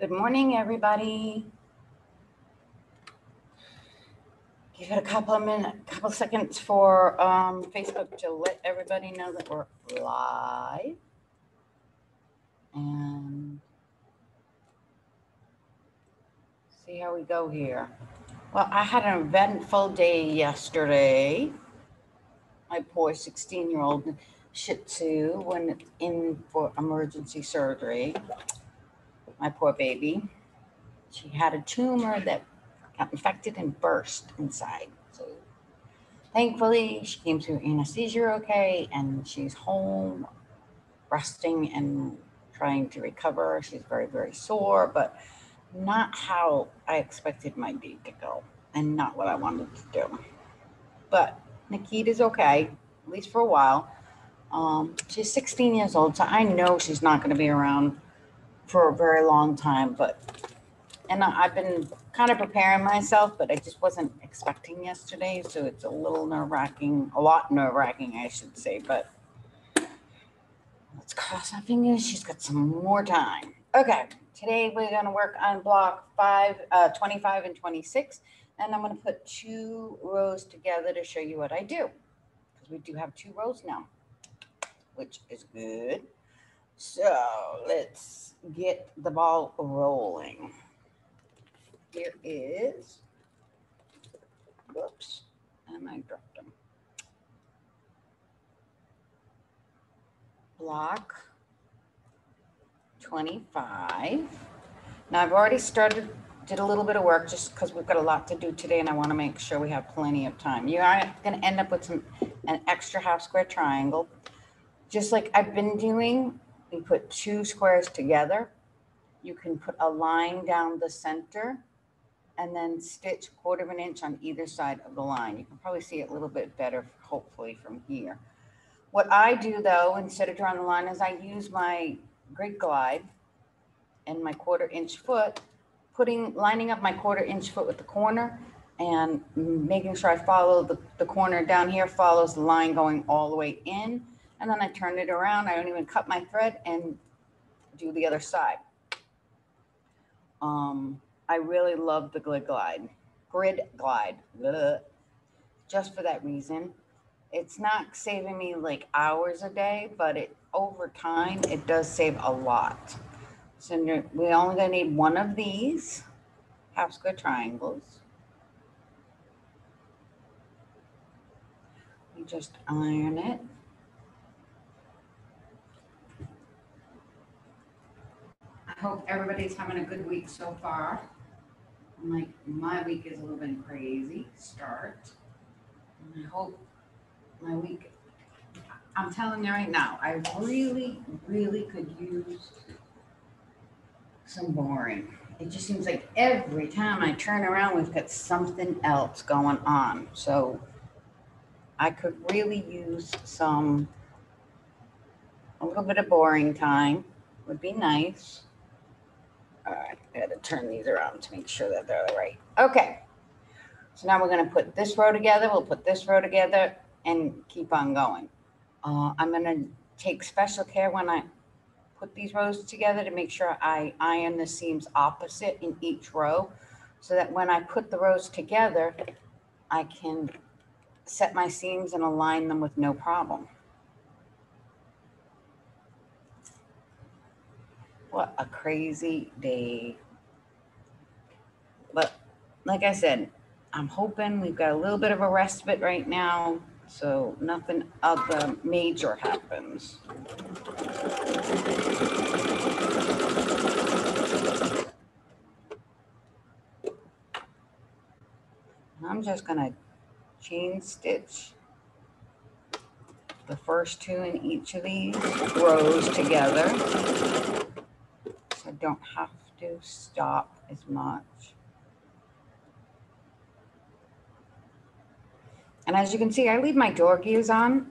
Good morning, everybody. Give it a couple of minutes, couple seconds for Facebook to let everybody know that we're live. And see how we go here. Well, I had an eventful day yesterday. My poor 16-year-old Shih Tzu went in for emergency surgery. My poor baby. She had a tumor that got infected and burst inside. So thankfully, she came through anesthesia okay, and she's home, resting and trying to recover. She's very, very sore, but not how I expected my day to go and not what I wanted to do. But Nikita's okay, at least for a while. She's 16 years old, so I know she's not going to be around for a very long time, and I've been kind of preparing myself, but I just wasn't expecting yesterday. So it's a little nerve-wracking, a lot nerve-wracking, I should say, but let's cross our fingers. She's got some more time. Okay, today we're gonna work on block 25 and 26, and I'm gonna put two rows together to show you what I do, because we do have two rows now, which is good. So let's get the ball rolling. Here is, whoops, and I dropped them. Block 25. Now I've already started, did a little bit of work just because we've got a lot to do today and I want to make sure we have plenty of time. You are going to end up with an extra half square triangle. Just like I've been doing, we put two squares together. You can put a line down the center and then stitch 1/4 inch on either side of the line. You can probably see it a little bit better, hopefully, from here. What I do, though, instead of drawing the line, is I use my Grid Glide and my 1/4 inch foot, lining up my 1/4 inch foot with the corner and making sure I follow the corner down here, follows the line going all the way in. And then I turn it around. I don't even cut my thread and do the other side. I really love the Grid Glide, just for that reason. It's not saving me like hours a day, but over time, it does save a lot. So we're only gonna need one of these half square triangles. You just iron it. I hope everybody's having a good week so far. I'm like, my week is a little bit crazy start. And I hope my week, I'm telling you right now, I really, really could use some boring. It just seems like every time I turn around, we've got something else going on. So I could really use a little bit of boring time would be nice. All right, I had to turn these around to make sure that they're right. Okay, so now we're gonna put this row together, we'll put this row together and keep on going. I'm gonna take special care when I put these rows together to make sure I iron the seams opposite in each row so that when I put the rows together, I can set my seams and align them with no problem. What a crazy day. But like I said, I'm hoping we've got a little bit of a respite right now, so nothing other major happens. I'm just gonna chain stitch the first two in each of these rows together. I don't have to stop as much. And as you can see, I leave my door gears on.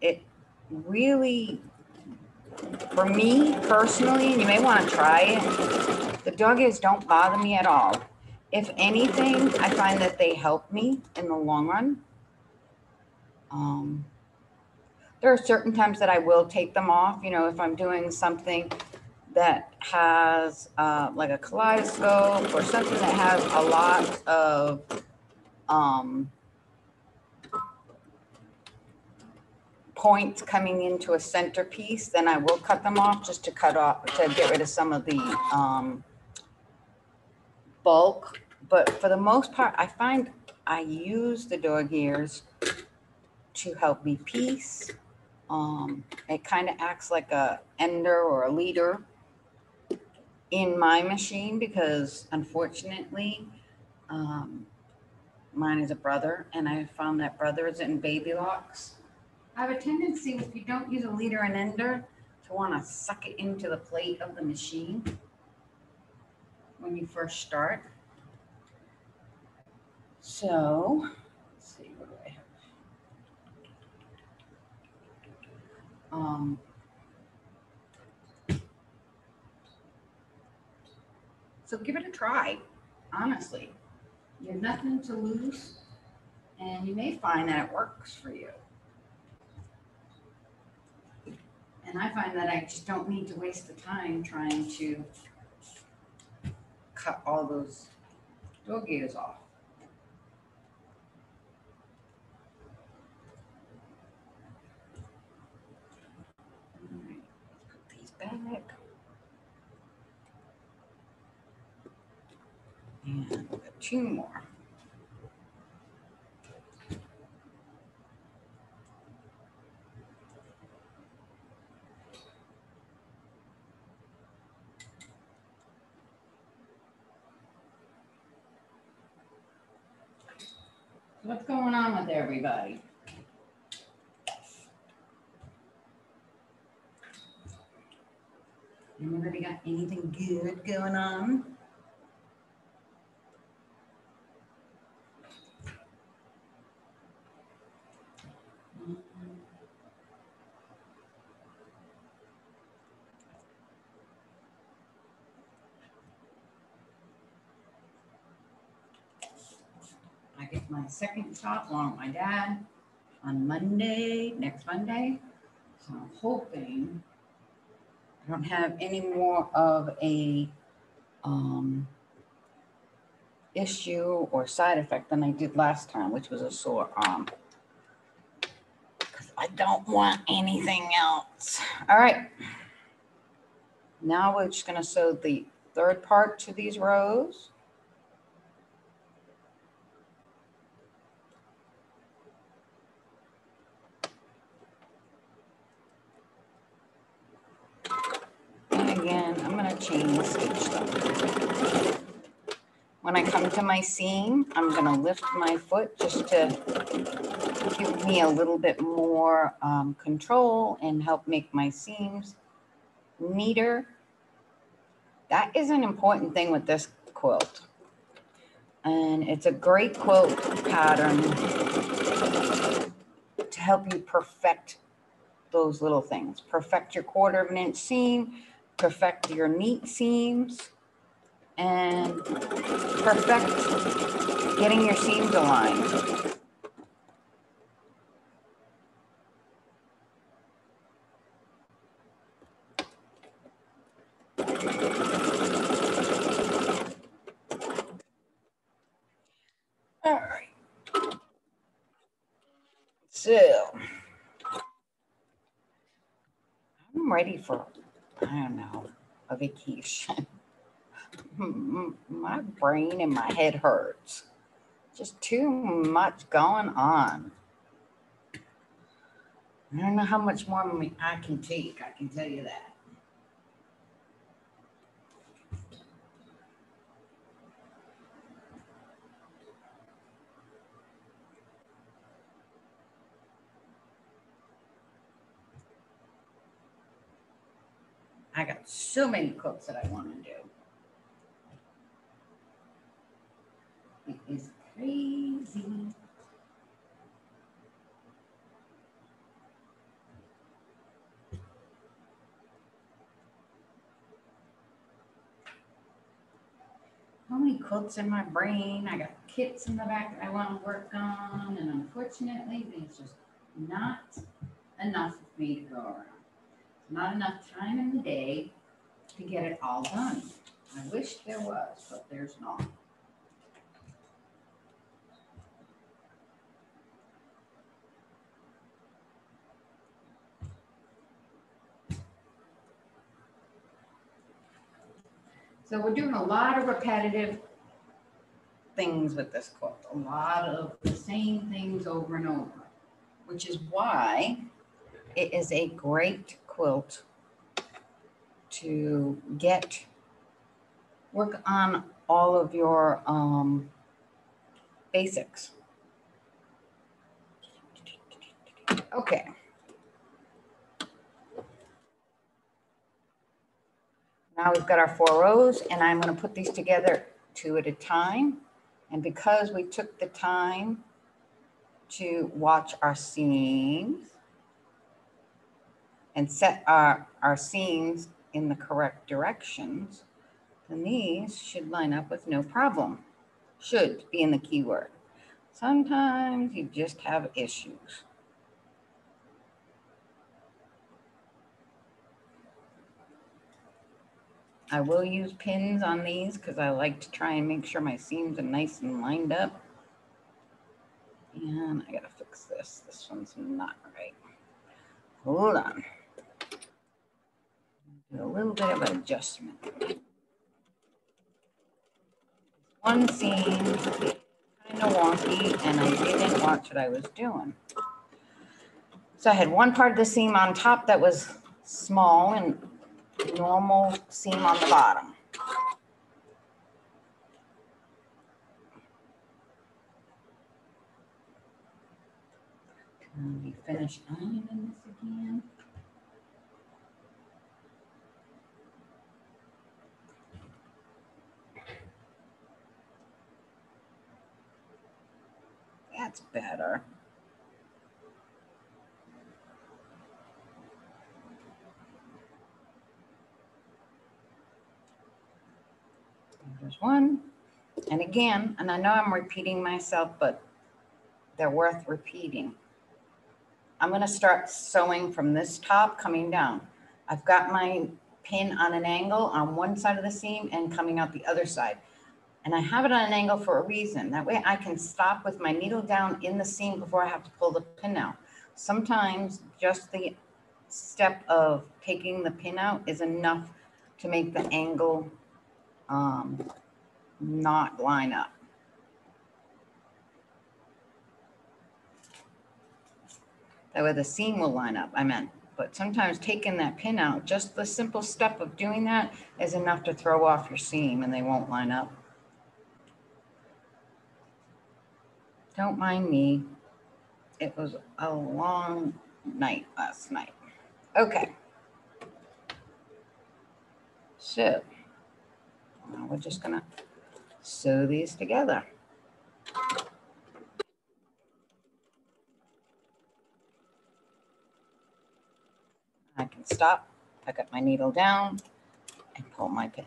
It really, for me personally, and you may want to try it, the door gears don't bother me at all. If anything, I find that they help me in the long run. There are certain times that I will take them off, you know, if I'm doing something that has like a kaleidoscope or something that has a lot of points coming into a centerpiece, then I will cut them off just to cut off, to get rid of some of the bulk. But for the most part, I find I use the dog ears to help me piece. It kind of acts like a ender or a leader in my machine because unfortunately mine is a brother, and I found that brother is in baby locks. I have a tendency, if you don't use a leader and ender, to want to suck it into the plate of the machine when you first start. So let's see, what do I have? So give it a try, honestly. You have nothing to lose, and you may find that it works for you. And I find that I just don't need to waste the time trying to cut all those dog ears off. All right, put these back. And I've got two more. What's going on with everybody? Anybody got anything good going on? My second shop along with my dad on Monday, next Monday. So I'm hoping I don't have any more of a issue or side effect than I did last time, which was a sore arm. Because I don't want anything else. All right. Now we're just going to sew the third part to these rows. Again, I'm going to chain stitch them. When I come to my seam, I'm going to lift my foot just to give me a little bit more control and help make my seams neater. That is an important thing with this quilt. And it's a great quilt pattern to help you perfect those little things. Perfect your 1/4 inch seam. Perfect your neat seams and perfect getting your seams aligned. All right. So I'm ready for, I don't know, a vacation. My brain and my head hurts. Just too much going on. I don't know how much more I can take, I can tell you that. I got so many quilts that I want to do. It is crazy. How many quilts in my brain? I got kits in the back that I want to work on, and unfortunately, there's just not enough for me to go around. Not enough time in the day to get it all done. I wish there was, but there's not. So we're doing a lot of repetitive things with this quilt, a lot of the same things over and over, which is why it is a great quilt to get, work on all of your basics. Okay. Now we've got our 4 rows, and I'm going to put these together 2 at a time. And because we took the time to watch our seams and set our seams in the correct directions, then these should line up with no problem. Should be in the keyword. Sometimes you just have issues. I will use pins on these because I like to try and make sure my seams are nice and lined up. And I gotta fix this. This one's not right. Hold on. Do a little bit of an adjustment. One seam kind of wonky, and I didn't watch what I was doing. So I had one part of the seam on top that was small and normal seam on the bottom. Let me finish ironing this again. That's better. There's one, and again, and I know I'm repeating myself, but they're worth repeating. I'm going to start sewing from this top coming down. I've got my pin on an angle on one side of the seam and coming out the other side. And I have it on an angle for a reason. That way I can stop with my needle down in the seam before I have to pull the pin out. Sometimes just the step of taking the pin out is enough to make the angle not line up. That way the seam will line up, I meant. But sometimes taking that pin out, just the simple step of doing that is enough to throw off your seam and they won't line up. Don't mind me. It was a long night last night. Okay. So now we're just gonna sew these together. I can stop, pick up my needle down, and pull my pin.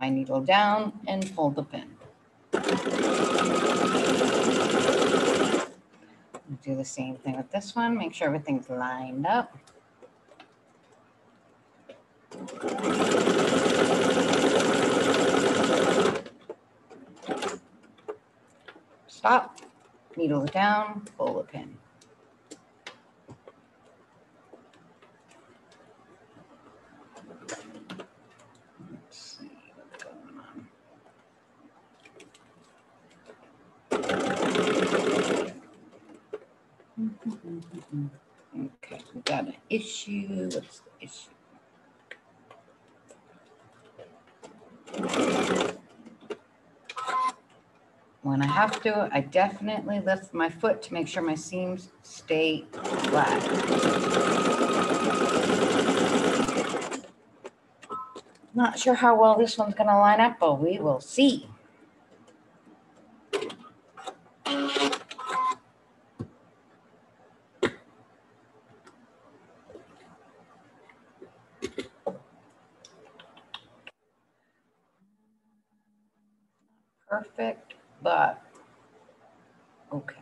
My needle down and pull the pin. Do the same thing with this one, make sure everything's lined up. Stop, needle down, pull the pin. Okay, we got an issue. What's the issue? When I have to, I definitely lift my foot to make sure my seams stay flat. Not sure how well this one's going to line up, but we will see. Perfect, but okay.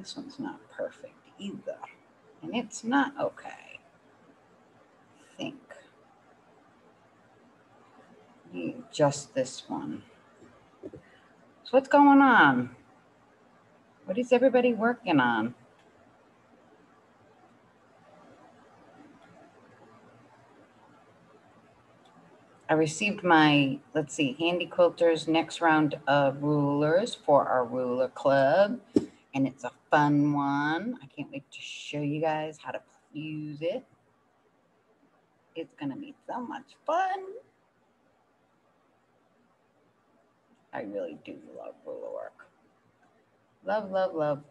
This one's not perfect either. And it's not okay, I think. Need just this one. So what's going on? What is everybody working on? I received my, let's see, Handy Quilters next round of rulers for our ruler club. And it's a fun one. I can't wait to show you guys how to use it. It's gonna be so much fun. I really do love ruler work. Love, love, love.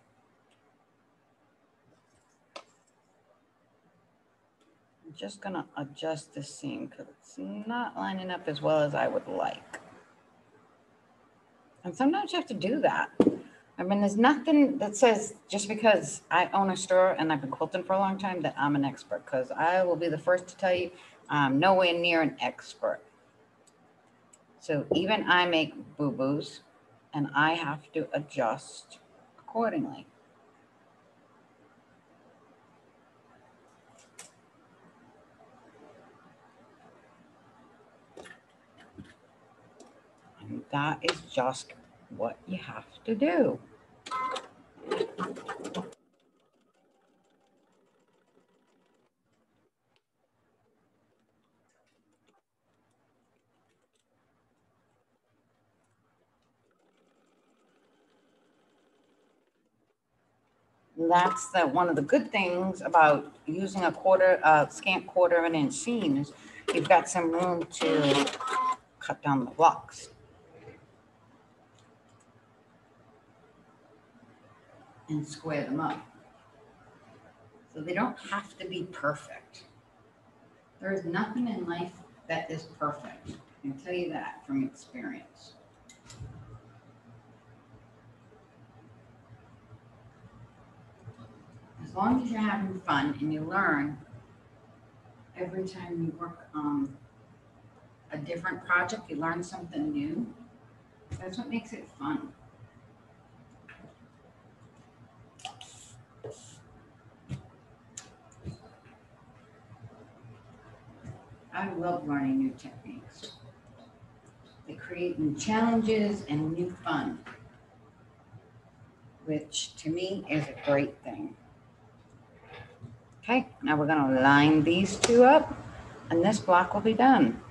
I'm just gonna adjust this seam because it's not lining up as well as I would like. And sometimes you have to do that. I mean, there's nothing that says just because I own a store and I've been quilting for a long time that I'm an expert, because I will be the first to tell you I'm nowhere near an expert. So even I make boo-boos and I have to adjust accordingly. And that is just what you have to do. That's the, one of the good things about using a quarter, scant quarter of an inch seam is you've got some room to cut down the blocks. And square them up. So they don't have to be perfect. There is nothing in life that is perfect. I can tell you that from experience. As long as you're having fun and you learn every time you work on a different project, you learn something new. That's what makes it fun. I love learning new techniques. They create new challenges and new fun, which to me is a great thing. Okay, now we're gonna line these two up and this block will be done.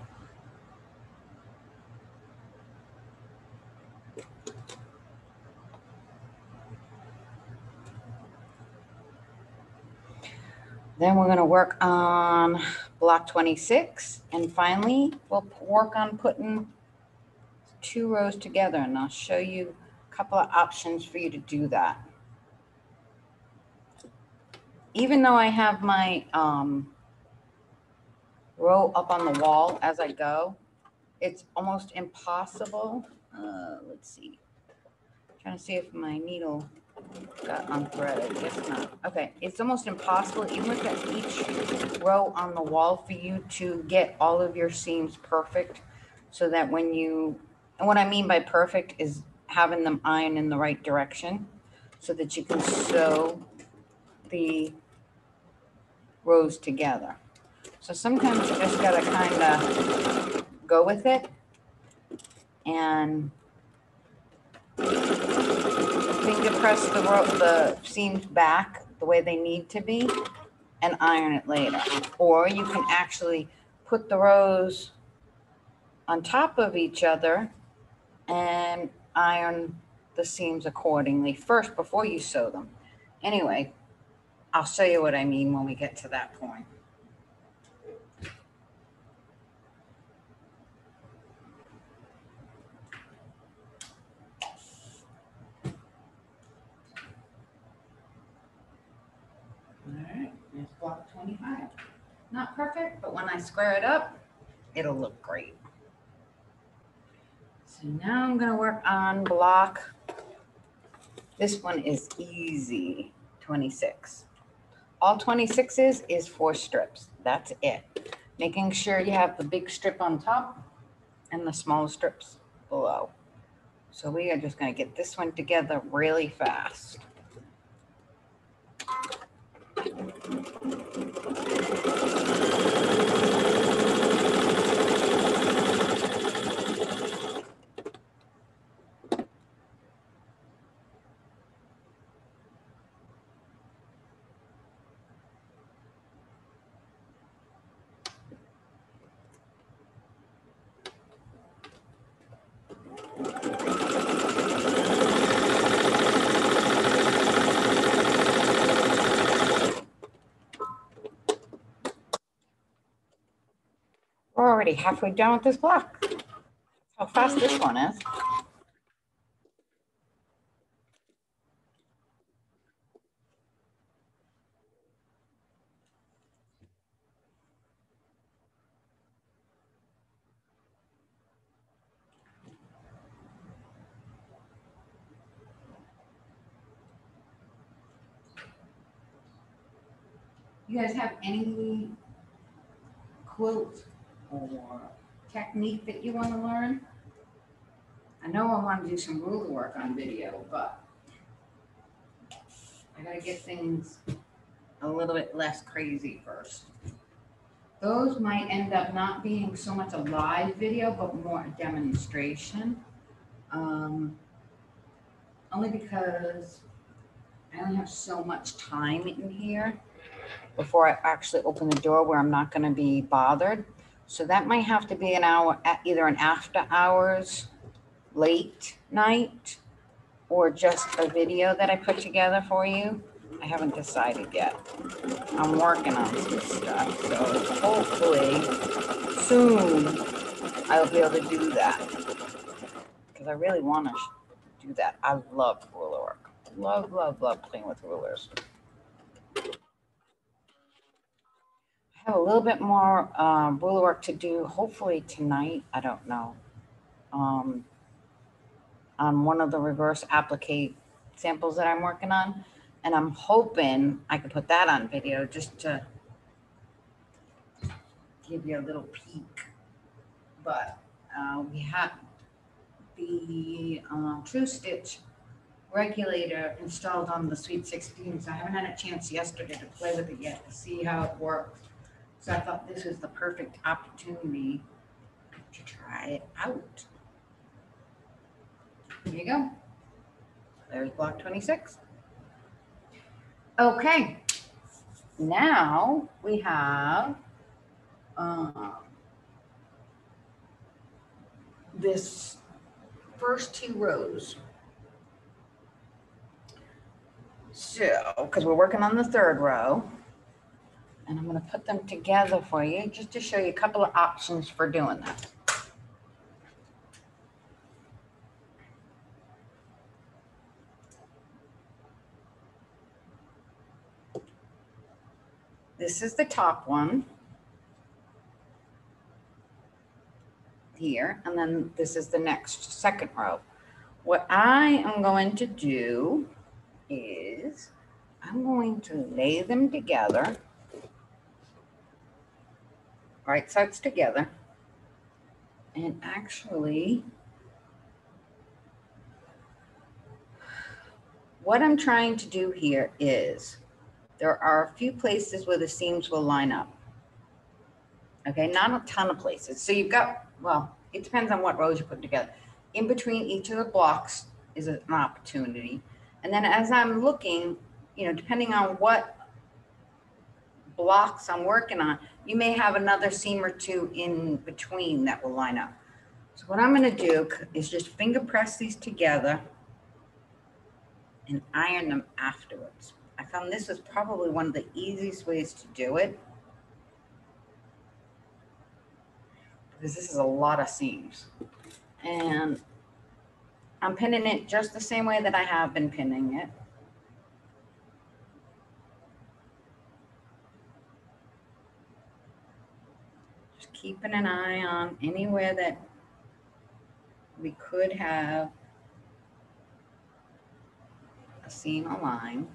Then we're gonna work on block 26. And finally, we'll work on putting two rows together, and I'll show you a couple of options for you to do that. Even though I have my row up on the wall as I go, it's almost impossible. Let's see, I'm trying to see if my needle got unthreaded. Guess not. Okay, it's almost impossible, even with each row on the wall, for you to get all of your seams perfect, so that when you, and what I mean by perfect is having them iron in the right direction so that you can sew the rows together. So sometimes you just gotta kind of go with it and finger press the seams back the way they need to be and iron it later. Or you can actually put the rows on top of each other and iron the seams accordingly first before you sew them. Anyway, I'll show you what I mean when we get to that point. All right, there's block 25. Not perfect, but when I square it up, it'll look great. So now I'm gonna work on block. This one is easy, 26. All 26 is 4 strips. That's it. Making sure you have the big strip on top and the small strips below. So we are just going to get this one together really fast. Already halfway down with this block. That's how fast this one is. You guys have any quilts or technique that you want to learn? I know I want to do some ruler work on video, but I gotta get things a little bit less crazy first. Those might end up not being so much a live video, but more a demonstration. Only because I only have so much time in here before I actually open the door where I'm not gonna be bothered. So that might have to be an hour, either an after hours, late night, or just a video that I put together for you. I haven't decided yet. I'm working on some stuff, so hopefully soon I'll be able to do that. Because I really want to do that. I love ruler work. Love, love, love playing with rulers. A little bit more ruler work to do, hopefully tonight, I don't know, on one of the reverse applique samples that I'm working on, and I'm hoping I can put that on video just to give you a little peek. But we have the true stitch regulator installed on the Sweet 16, so I haven't had a chance yesterday to play with it yet to see how it works. So I thought this was the perfect opportunity to try it out. There you go. There's block 26. Okay. Now we have this first two rows. So, because we're working on the third row. And I'm going to put them together for you just to show you a couple of options for doing that. This is the top one here, and then this is the next second row. What I am going to do is I'm going to lay them together. Right sides together, and actually what I'm trying to do here is there are a few places where the seams will line up. Okay, not a ton of places. So you've got, well, it depends on what rows you put together. In between each of the blocks is an opportunity. And then as I'm looking, you know, depending on what blocks I'm working on, you may have another seam or two in between that will line up. So what I'm going to do is just finger press these together and iron them afterwards. I found this was probably one of the easiest ways to do it because this is a lot of seams, and I'm pinning it just the same way that I have been pinning it. Keeping an eye on anywhere that we could have a seam align.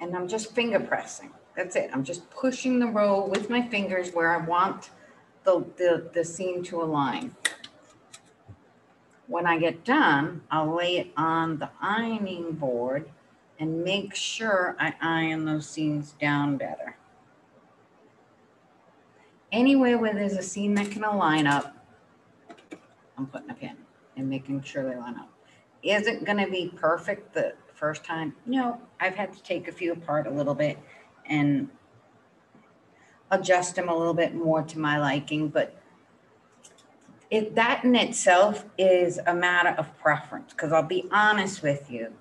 And I'm just finger pressing. That's it. I'm just pushing the row with my fingers where I want the seam to align. When I get done, I'll lay it on the ironing board and make sure I iron those seams down better. Anywhere where there's a seam that can line up, I'm putting a pin and making sure they line up. Is it gonna be perfect the first time? No, I've had to take a few apart a little bit and adjust them a little bit more to my liking, but if that in itself is a matter of preference, because I'll be honest with you,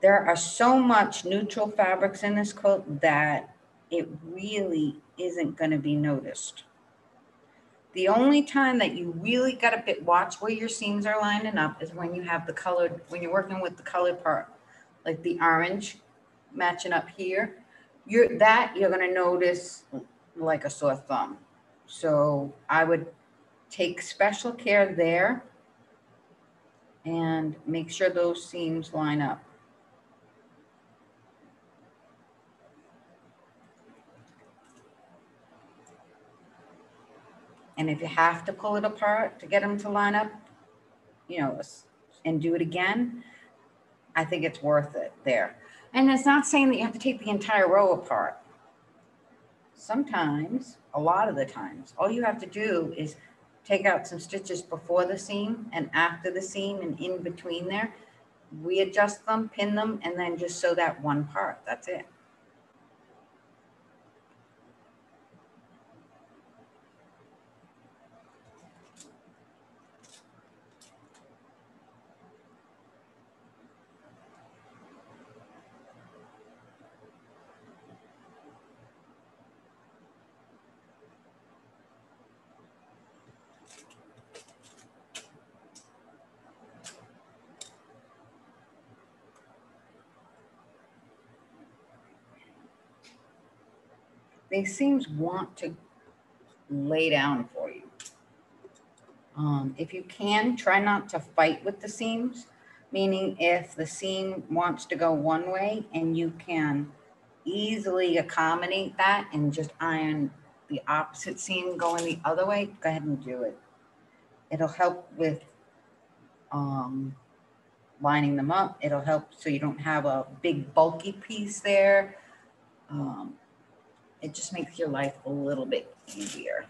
there are so much neutral fabrics in this quilt that it really isn't going to be noticed. The only time that you really got to watch where your seams are lining up is when you have the colored, when you're working with the colored part, like the orange matching up here, you're going to notice like a sore thumb. So I would take special care there and make sure those seams line up. And if you have to pull it apart to get them to line up, you know, and do it again, I think it's worth it there. And it's not saying that you have to take the entire row apart. Sometimes, a lot of the times, all you have to do is take out some stitches before the seam and after the seam and in between there, readjust them, pin them, and then just sew that one part. That's it. These seams want to lay down for you. If you can, try not to fight with the seams, meaning if the seam wants to go one way and you can easily accommodate that and just iron the opposite seam going the other way, go ahead and do it. It'll help with lining them up. It'll help so you don't have a big bulky piece there. It just makes your life a little bit easier.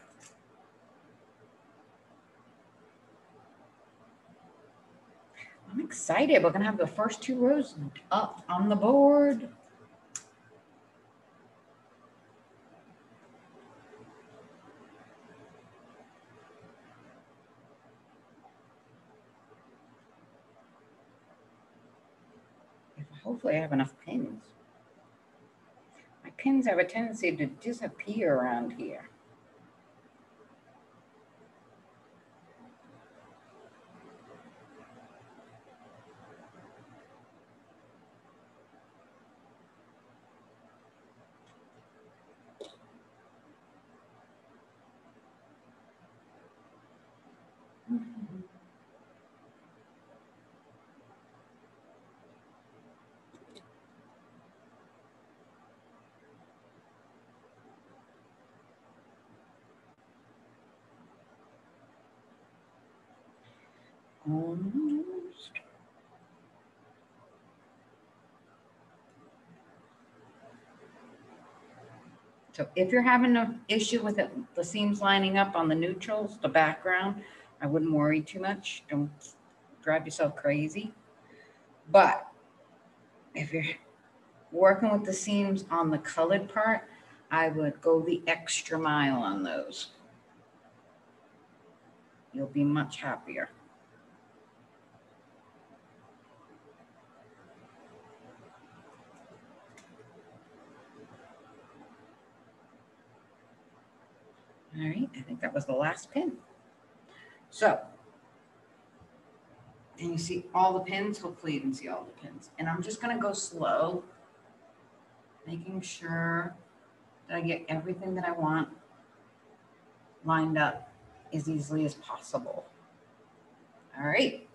I'm excited. We're gonna have the first two rows up on the board. Hopefully I have enough pins. Pins have a tendency to disappear around here. So if you're having an issue with it, the seams lining up on the neutrals, the background, I wouldn't worry too much. Don't drive yourself crazy. But if you're working with the seams on the colored part, I would go the extra mile on those. You'll be much happier. All right, I think that was the last pin. So, and you see all the pins? Hopefully you can see all the pins. And I'm just gonna go slow, making sure that I get everything that I want lined up as easily as possible. All right,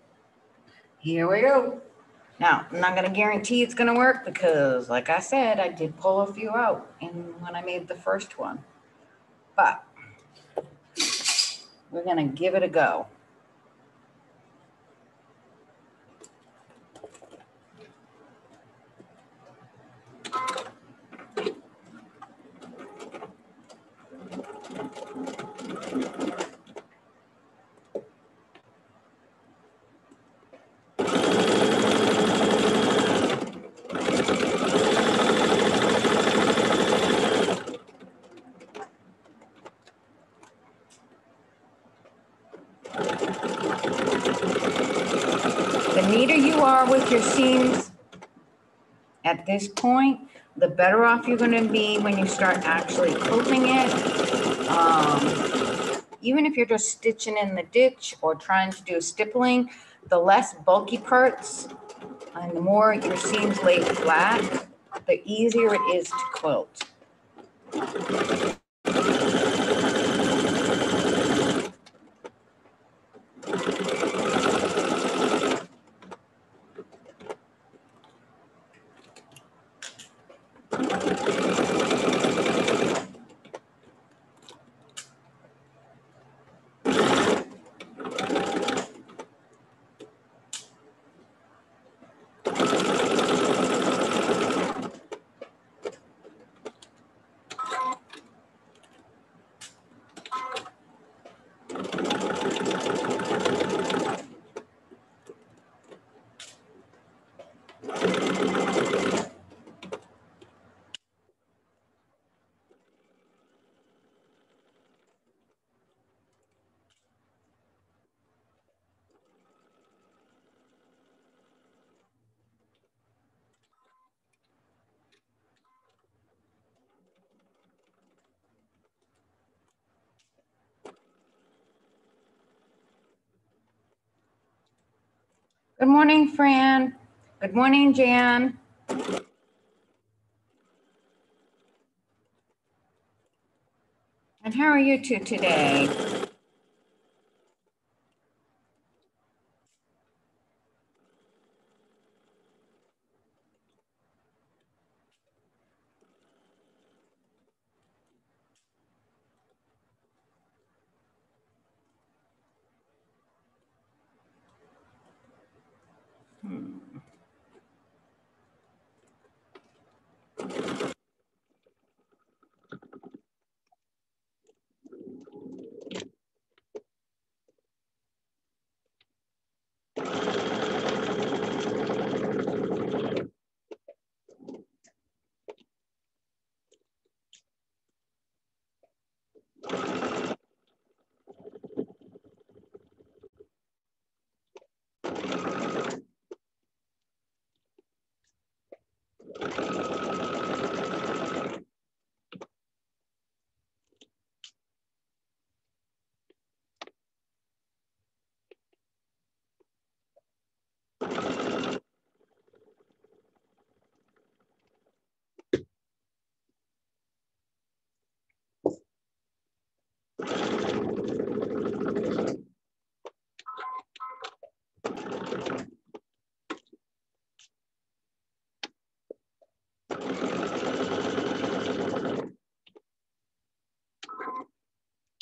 here we go. Now, I'm not gonna guarantee it's gonna work because like I said, I did pull a few out and when I made the first one, but we're gonna give it a go. make your seams at this point, the better off you're going to be when you start actually quilting it. Even if you're just stitching in the ditch or trying to do stippling, the less bulky parts and the more your seams lay flat, the easier it is to quilt. Good morning, Fran. Good morning, Jan. And how are you two today?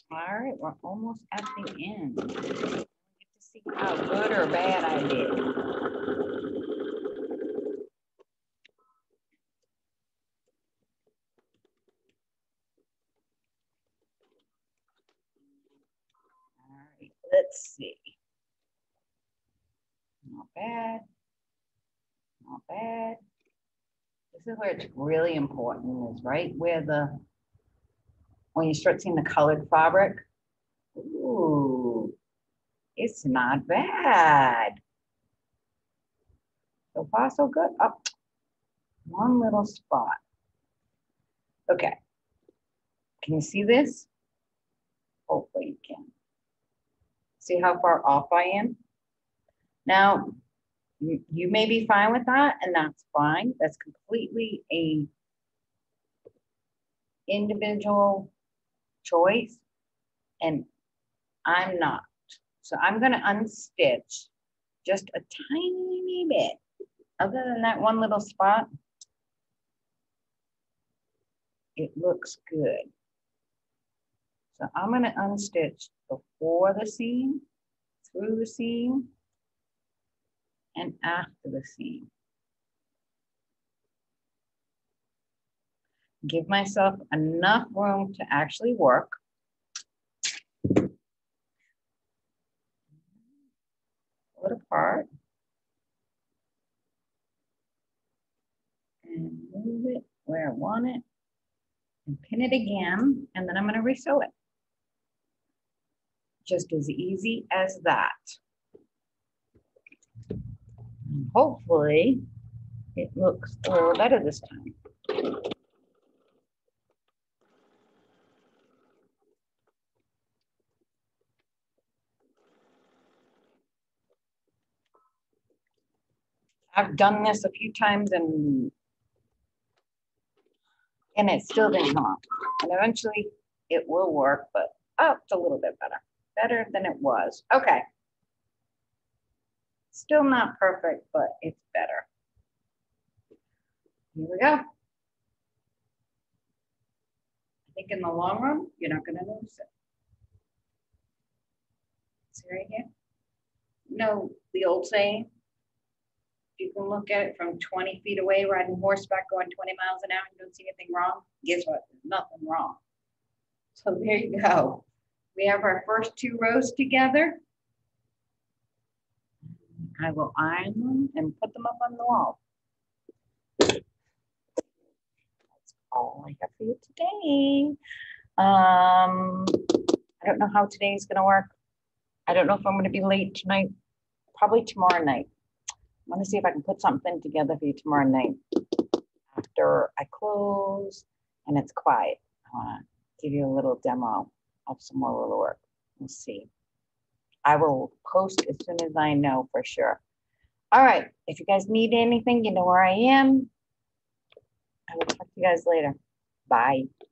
All right, we're almost at the end. Get to see how good or bad I did. All right, let's see. Not bad. Not bad. This is where it's really important, is right where the when you start seeing the colored fabric. Ooh, it's not bad. So far, so good. Up, one little spot. Okay, can you see this? Hopefully you can. See how far off I am? Now, you may be fine with that, and that's fine. That's completely an individual choice, and I'm not. So I'm gonna unstitch just a tiny bit. Other than that one little spot, it looks good. So I'm gonna unstitch before the seam, through the seam, and after the seam. Give myself enough room to actually work. Pull it apart. And move it where I want it. And pin it again. And then I'm going to resew it. Just as easy as that. And hopefully it looks a little better this time. I've done this a few times and it still didn't work. And eventually it will work, but oh, it's a little bit better. Better than it was. Okay. Still not perfect, but it's better. Here we go. I think in the long run, you're not gonna notice it. See right here? You know the old saying? You can look at it from 20 feet away, riding horseback, going 20 miles an hour, and you don't see anything wrong. Guess what? There's nothing wrong. So there you go. We have our first two rows together. I will iron them and put them up on the wall. That's all I have for you today. I don't know how today's going to work. I don't know if I'm going to be late tonight. Probably tomorrow night. I want to see if I can put something together for you tomorrow night after I close and it's quiet. I want to give you a little demo of some more little work. We'll see. I will post as soon as I know for sure. All right. If you guys need anything, you know where I am. I will talk to you guys later. Bye.